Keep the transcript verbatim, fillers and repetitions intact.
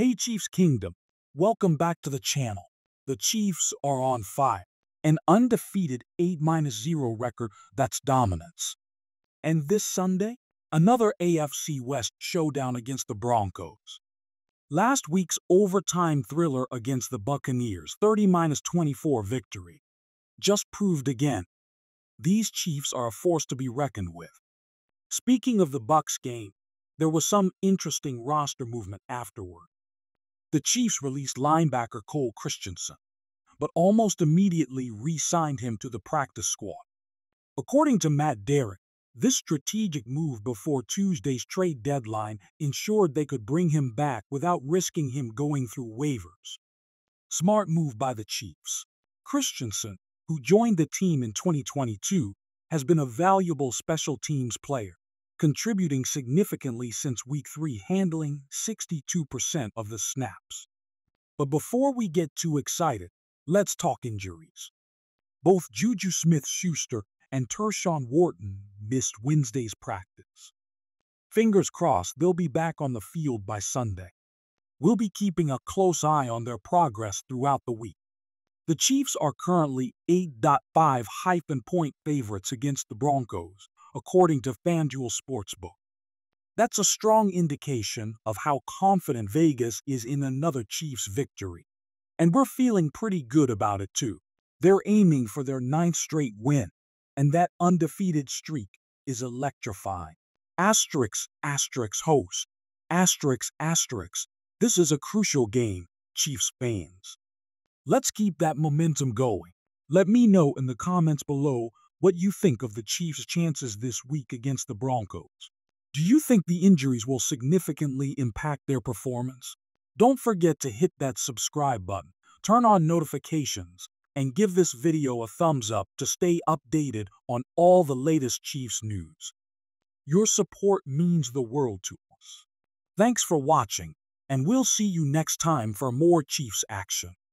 Hey Chiefs Kingdom, welcome back to the channel. The Chiefs are on fire. An undefeated eight zero record that's dominance. And this Sunday, another A F C West showdown against the Broncos. Last week's overtime thriller against the Buccaneers, thirty twenty-four victory, just proved again these Chiefs are a force to be reckoned with. Speaking of the Bucs game, there was some interesting roster movement afterward. The Chiefs released linebacker Cole Christensen, but almost immediately re-signed him to the practice squad. According to Matt Derrick, this strategic move before Tuesday's trade deadline ensured they could bring him back without risking him going through waivers. Smart move by the Chiefs. Christensen, who joined the team in twenty twenty-two, has been a valuable special teams player, contributing significantly since week three, handling sixty-two percent of the snaps. But before we get too excited, let's talk injuries. Both Juju Smith-Schuster and Tershawn Wharton missed Wednesday's practice. Fingers crossed they'll be back on the field by Sunday. We'll be keeping a close eye on their progress throughout the week. The Chiefs are currently eight point five point favorites against the Broncos, according to FanDuel Sportsbook. That's a strong indication of how confident Vegas is in another Chiefs victory. And we're feeling pretty good about it too. They're aiming for their ninth straight win, and that undefeated streak is electrifying. Asterisk, asterisk, host. Asterisk, asterisk. This is a crucial game, Chiefs fans. Let's keep that momentum going. Let me know in the comments below what you think of the Chiefs' chances this week against the Broncos. Do you think the injuries will significantly impact their performance? Don't forget to hit that subscribe button, turn on notifications, and give this video a thumbs up to stay updated on all the latest Chiefs news. Your support means the world to us. Thanks for watching, and we'll see you next time for more Chiefs action.